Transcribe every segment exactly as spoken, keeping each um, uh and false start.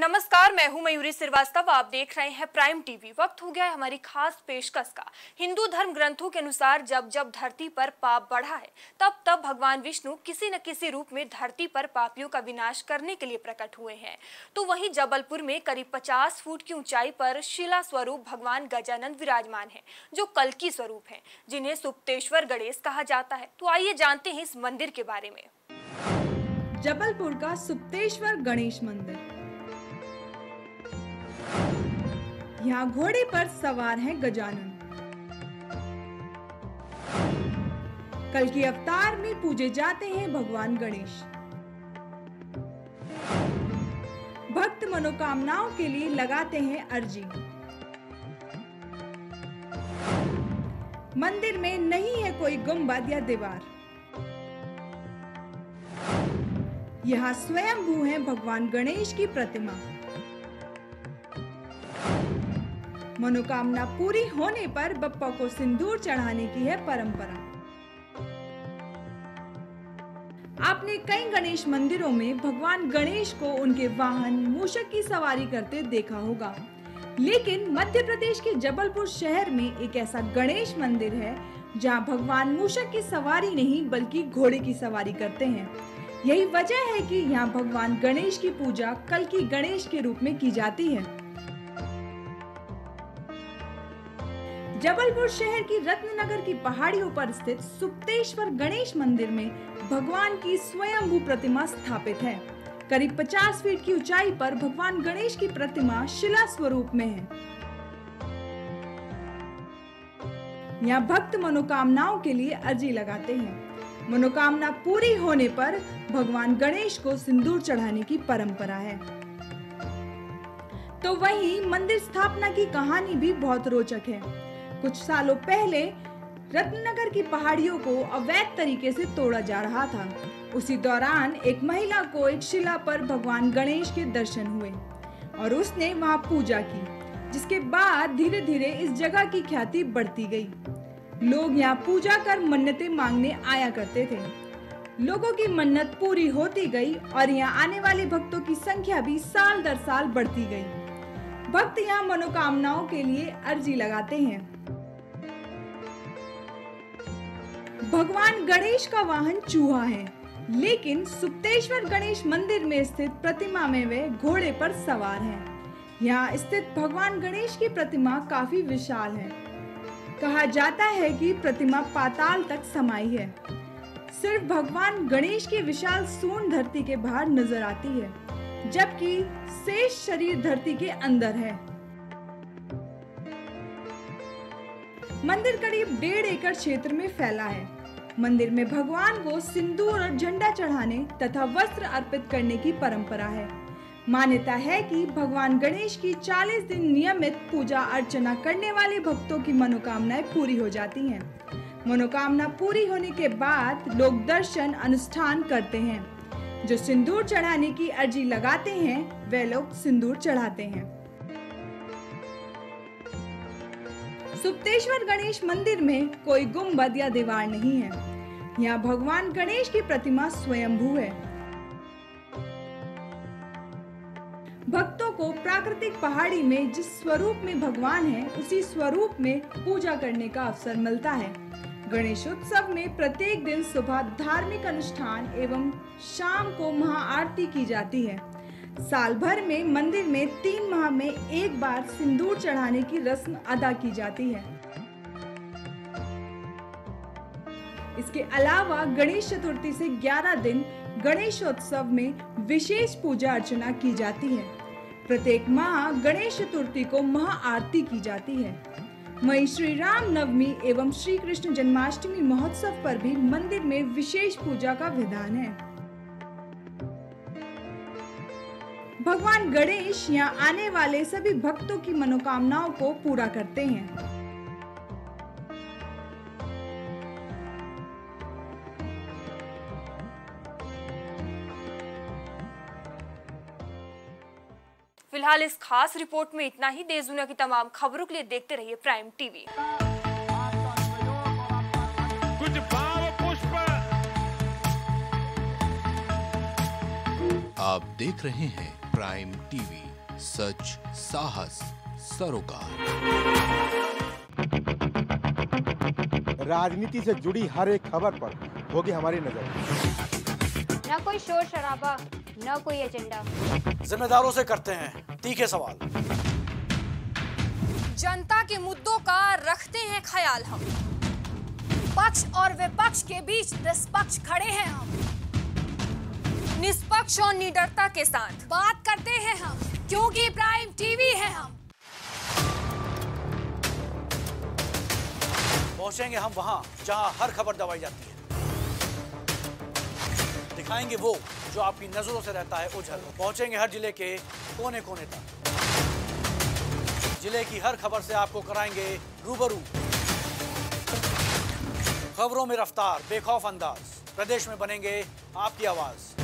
नमस्कार, मैं हूं मयूरी श्रीवास्तव। आप देख रहे हैं प्राइम टीवी। वक्त हो गया है हमारी खास पेशकश का। हिंदू धर्म ग्रंथों के अनुसार जब जब धरती पर पाप बढ़ा है तब तब भगवान विष्णु किसी न किसी रूप में धरती पर पापियों का विनाश करने के लिए प्रकट हुए हैं। तो वहीं जबलपुर में करीब पचास फुट की ऊंचाई पर शिला स्वरूप भगवान गजानन विराजमान है, जो कल्कि स्वरूप है, जिन्हें सुप्तेश्वर गणेश कहा जाता है। तो आइए जानते हैं इस मंदिर के बारे में। जबलपुर का सुप्तेश्वर गणेश मंदिर, यहाँ घोड़े पर सवार हैं गजानन। कल्कि अवतार में पूजे जाते हैं भगवान गणेश। भक्त मनोकामनाओं के लिए लगाते हैं अर्जी। मंदिर में नहीं है कोई गुंबद या दीवार। यहाँ स्वयंभू है भगवान गणेश की प्रतिमा। मनोकामना पूरी होने पर बप्पा को सिंदूर चढ़ाने की है परंपरा। आपने कई गणेश मंदिरों में भगवान गणेश को उनके वाहन मूषक की सवारी करते देखा होगा, लेकिन मध्य प्रदेश के जबलपुर शहर में एक ऐसा गणेश मंदिर है जहां भगवान मूषक की सवारी नहीं बल्कि घोड़े की सवारी करते हैं। यही वजह है कि यहाँ भगवान गणेश की पूजा कल्कि गणेश के रूप में की जाती है। जबलपुर शहर की रत्न नगर की पहाड़ियों पर स्थित सुप्तेश्वर गणेश मंदिर में भगवान की स्वयंभू प्रतिमा स्थापित है। करीब पचास फीट की ऊंचाई पर भगवान गणेश की प्रतिमा शिला स्वरूप में है। यहाँ भक्त मनोकामनाओं के लिए अर्जी लगाते हैं। मनोकामना पूरी होने पर भगवान गणेश को सिंदूर चढ़ाने की परंपरा है। तो वही मंदिर स्थापना की कहानी भी बहुत रोचक है। कुछ सालों पहले रत्ननगर की पहाड़ियों को अवैध तरीके से तोड़ा जा रहा था। उसी दौरान एक महिला को एक शिला पर भगवान गणेश के दर्शन हुए और उसने वहां पूजा की, जिसके बाद धीरे धीरे इस जगह की ख्याति बढ़ती गई। लोग यहां पूजा कर मन्नतें मांगने आया करते थे। लोगों की मन्नत पूरी होती गई और यहाँ आने वाले भक्तों की संख्या भी साल दर साल बढ़ती गई। भक्त यहाँ मनोकामनाओं के लिए अर्जी लगाते हैं। भगवान गणेश का वाहन चूहा है, लेकिन सुप्तेश्वर गणेश मंदिर में स्थित प्रतिमा में वे घोड़े पर सवार हैं। यहाँ स्थित भगवान गणेश की प्रतिमा काफी विशाल है। कहा जाता है कि प्रतिमा पाताल तक समाई है। सिर्फ भगवान गणेश की विशाल सूंड धरती के बाहर नजर आती है, जबकि शेष शरीर धरती के अंदर है। मंदिर करीब डेढ़ एकड़ क्षेत्र में फैला है। मंदिर में भगवान को सिंदूर और झंडा चढ़ाने तथा वस्त्र अर्पित करने की परंपरा है। मान्यता है कि भगवान गणेश की चालीस दिन नियमित पूजा अर्चना करने वाले भक्तों की मनोकामनाएं पूरी हो जाती हैं। मनोकामना पूरी होने के बाद लोग दर्शन अनुष्ठान करते हैं। जो सिंदूर चढ़ाने की अर्जी लगाते हैं वे लोग सिंदूर चढ़ाते हैं। सुप्तेश्वर गणेश मंदिर में कोई गुंबद या दीवार नहीं है। यहाँ भगवान गणेश की प्रतिमा स्वयंभू है। भक्तों को प्राकृतिक पहाड़ी में जिस स्वरूप में भगवान है उसी स्वरूप में पूजा करने का अवसर मिलता है। गणेशोत्सव में प्रत्येक दिन सुबह धार्मिक अनुष्ठान एवं शाम को महाआरती की जाती है। साल भर में मंदिर में तीन माह में एक बार सिंदूर चढ़ाने की रस्म अदा की जाती है। इसके अलावा गणेश चतुर्थी से ग्यारह दिन गणेशोत्सव में विशेष पूजा अर्चना की जाती है। प्रत्येक माह गणेश चतुर्थी को महाआरती की जाती है। मई श्री राम नवमी एवं श्री कृष्ण जन्माष्टमी महोत्सव पर भी मंदिर में विशेष पूजा का विधान है। भगवान गणेश यहाँ आने वाले सभी भक्तों की मनोकामनाओं को पूरा करते हैं। फिलहाल इस खास रिपोर्ट में इतना ही। देश दुनिया की तमाम खबरों के लिए देखते रहिए प्राइम टीवी। कुछ भाव पुष्प आप देख रहे हैं प्राइम टीवी, सच साहस सरोकार। राजनीति से जुड़ी हर एक खबर पर होगी हमारी नजर। न कोई शोर शराबा, न कोई एजेंडा, जिम्मेदारों से करते हैं तीखे सवाल, जनता के मुद्दों का रखते हैं ख्याल हम। पक्ष और विपक्ष के बीच निष्पक्ष खड़े हैं हम। निष्पक्ष और निडरता के साथ बात करते हैं हम, क्योंकि प्राइम टीवी है हम। पहुंचेंगे हम वहां जहां हर खबर दबाई जाती है। दिखाएंगे वो जो आपकी नजरों से रहता है उझल। पहुंचेंगे हर जिले के कोने कोने तक। जिले की हर खबर से आपको कराएंगे रूबरू। खबरों में रफ्तार, बेखौफ अंदाज, प्रदेश में बनेंगे आपकी आवाज।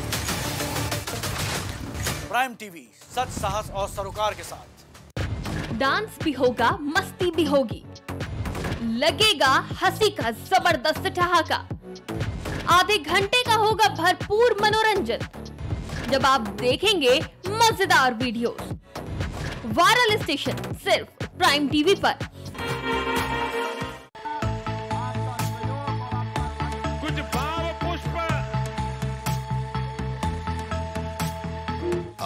प्राइम टीवी, सच साहस और सरोकार के साथ। डांस भी होगा, मस्ती भी होगी, लगेगा हंसी का जबरदस्त ठहाका। आधे घंटे का होगा भरपूर मनोरंजन, जब आप देखेंगे मजेदार वीडियोस। वायरल स्टेशन सिर्फ प्राइम टीवी पर।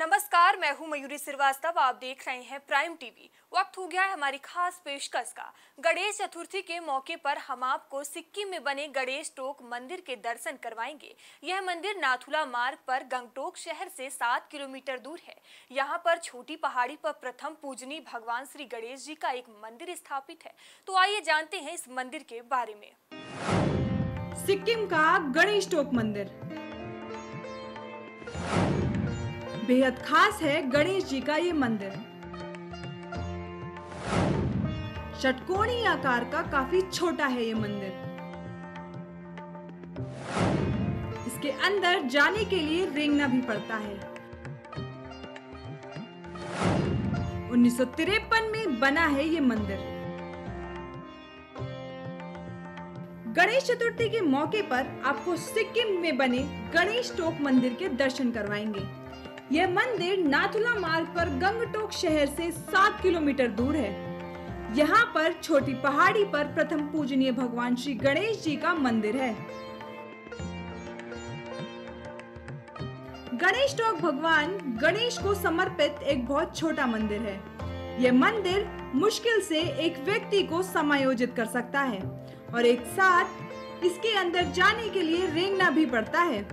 नमस्कार, मैं हूं मयूरी श्रीवास्तव, आप देख रहे हैं प्राइम टीवी। वक्त हो गया है हमारी खास पेशकश का। गणेश चतुर्थी के मौके पर हम आपको सिक्किम में बने गणेश टोक मंदिर के दर्शन करवाएंगे। यह मंदिर नाथुला मार्ग पर गंगटोक शहर से सात किलोमीटर दूर है। यहाँ पर छोटी पहाड़ी पर प्रथम पूजनीय भगवान श्री गणेश जी का एक मंदिर स्थापित है। तो आइए जानते हैं इस मंदिर के बारे में। सिक्किम का गणेश टोक मंदिर बेहद खास है। गणेश जी का ये मंदिर षटकोणी आकार का काफी छोटा है। ये मंदिर, इसके अंदर जाने के लिए रेंगना भी पड़ता है। उन्नीस सौ तिरपन में बना है ये मंदिर। गणेश चतुर्थी के मौके पर आपको सिक्किम में बने गणेश टोक मंदिर के दर्शन करवाएंगे। यह मंदिर नाथुला मार्ग पर गंगटोक शहर से सात किलोमीटर दूर है। यहाँ पर छोटी पहाड़ी पर प्रथम पूजनीय भगवान श्री गणेश जी का मंदिर है। गणेश टोक भगवान गणेश को समर्पित एक बहुत छोटा मंदिर है। यह मंदिर मुश्किल से एक व्यक्ति को समायोजित कर सकता है और एक साथ इसके अंदर जाने के लिए रेंगना भी पड़ता है।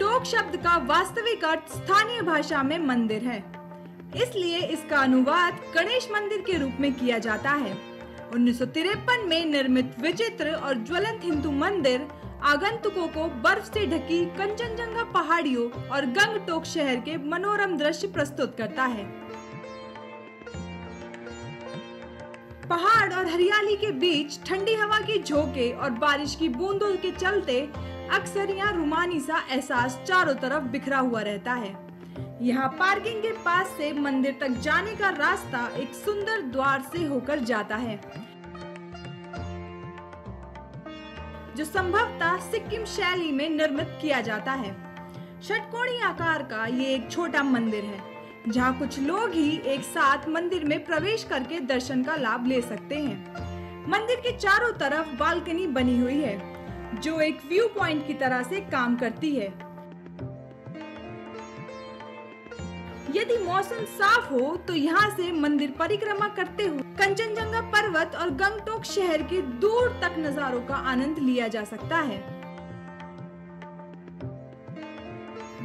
टोक शब्द का वास्तविक अर्थ स्थानीय भाषा में मंदिर है, इसलिए इसका अनुवाद गणेश मंदिर के रूप में किया जाता है। उन्नीस सौ तिरपन में निर्मित विचित्र और ज्वलंत हिंदू मंदिर आगंतुकों को बर्फ से ढकी कंचनजंगा पहाड़ियों और गंगटोक शहर के मनोरम दृश्य प्रस्तुत करता है। पहाड़ और हरियाली के बीच ठंडी हवा के झोंके और बारिश की बूंदों के चलते अक्सर यहाँ रूमानी सा एहसास चारों तरफ बिखरा हुआ रहता है। यहाँ पार्किंग के पास से मंदिर तक जाने का रास्ता एक सुंदर द्वार से होकर जाता है, जो संभवतः सिक्किम शैली में निर्मित किया जाता है। षटकोणी आकार का ये एक छोटा मंदिर है, जहाँ कुछ लोग ही एक साथ मंदिर में प्रवेश करके दर्शन का लाभ ले सकते हैं। मंदिर के चारों तरफ बालकनी बनी हुई है, जो एक व्यू पॉइंट की तरह से काम करती है। यदि मौसम साफ हो तो यहाँ से मंदिर परिक्रमा करते हुए कंचनजंगा पर्वत और गंगटोक शहर के दूर तक नजारों का आनंद लिया जा सकता है।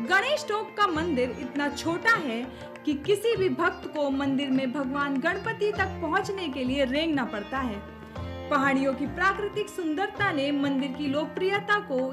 गणेश टोक का मंदिर इतना छोटा है कि किसी भी भक्त को मंदिर में भगवान गणपति तक पहुँचने के लिए रेंगना पड़ता है। पहाड़ियों की प्राकृतिक सुंदरता ने मंदिर की लोकप्रियता को